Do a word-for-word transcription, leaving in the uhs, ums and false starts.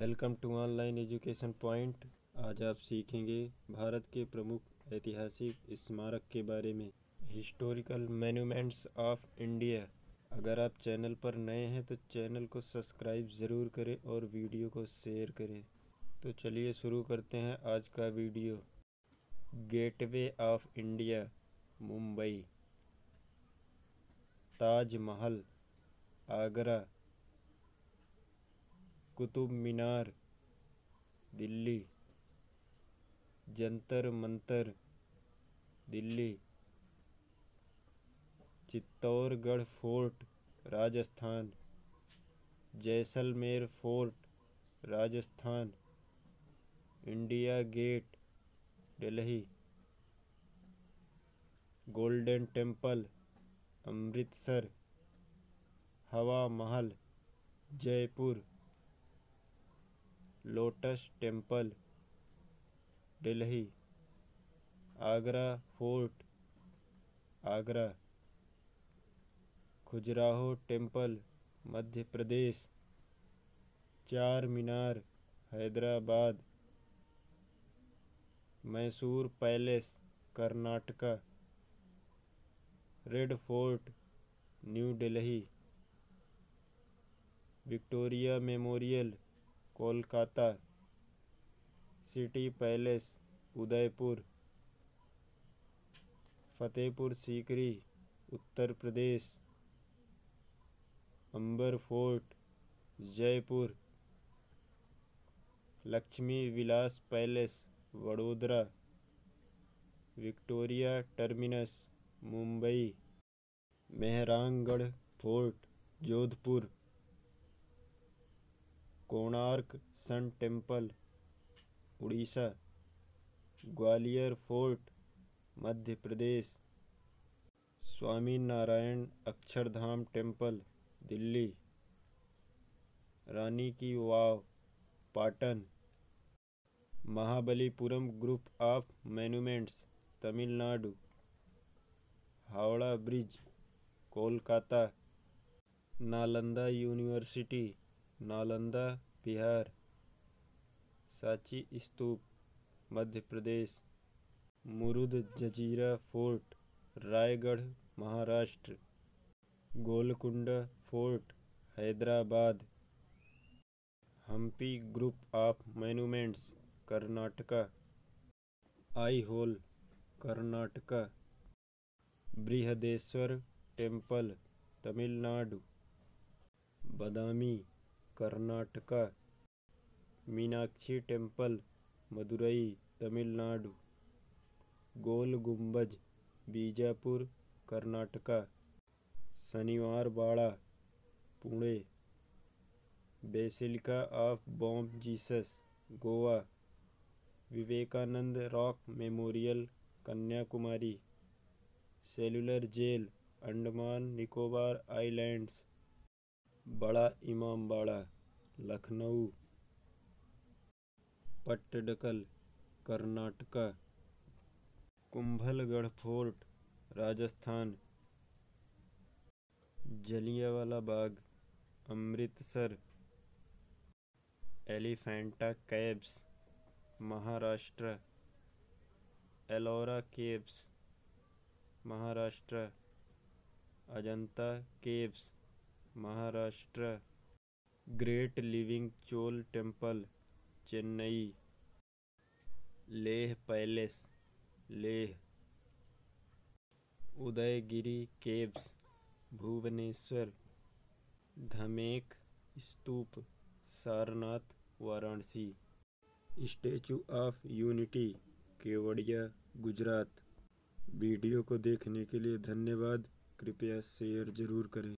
Welcome to online education point. आज आप सीखेंगे भारत के प्रमुख ऐतिहासिक स्मारक के बारे में, हिस्टोरिकल मोन्यूमेंट्स ऑफ इंडिया। अगर आप चैनल पर नए हैं तो चैनल को सब्सक्राइब ज़रूर करें और वीडियो को शेयर करें। तो चलिए शुरू करते हैं आज का video. Gateway of India Mumbai, Taj Mahal Agra, Qutub Minar Delhi, Jantar Mantar Delhi, Chittorgarh Fort Rajasthan, Jaisalmer Fort Rajasthan, India Gate Delhi, Golden Temple Amritsar, Hawa Mahal Jaipur, Lotus Temple Delhi, Agra Fort Agra, Khajuraho Temple Madhya Pradesh, Char Minar Hyderabad, Mysore Palace Karnataka, Red Fort New Delhi, Victoria Memorial Kolkata, City Palace Udaipur, Fatehpur Sikri Uttar Pradesh, Amber Fort Jaipur, Lakshmi Vilas Palace Vadodara, Victoria Terminus Mumbai, Mehrangarh Fort Jodhpur, Konark Sun Temple Orissa, Gwalior Fort Madhya Pradesh, Swami Narayan Akshardham Temple Delhi, Rani ki Vav Patan, Mahabalipuram Group of Monuments Tamil Nadu, Howrah Bridge Kolkata, Nalanda University Nalanda Bihar, Sanchi Stupa Madhya Pradesh, Murud Janjira Fort Raigad Maharashtra, Golconda Fort Hyderabad, Hampi Group of Monuments Karnataka, Aihole Karnataka, Brihadeeswara Temple Tamil Nadu, Badami Karnataka, Meenakshi Temple Madurai Tamil Nadu, Gol Gumbaz Bijapur Karnataka, Shaniwar Wada Pune, basilica of Bom Jesus Goa, Vivekananda Rock Memorial Kanyakumari, Cellular Jail Andaman Nicobar Islands, Bara Imambara Lucknow, Pattadakal Karnataka, Kumbhalgarh Fort Rajasthan, Jallianwala Bagh Amritsar, Elephanta Caves Maharashtra, Ellora Caves Maharashtra, Ajanta Caves Maharashtra, Great Living Chola Temple Chennai, Leh Palace Leh, Udayagiri Caves Bhubaneswar, Dhamek Stupa Sarnath Varanasi, Statue of Unity Kevadia Gujarat. Video को देखने के लिए धन्यवाद। कृपया share ज़रूर करें।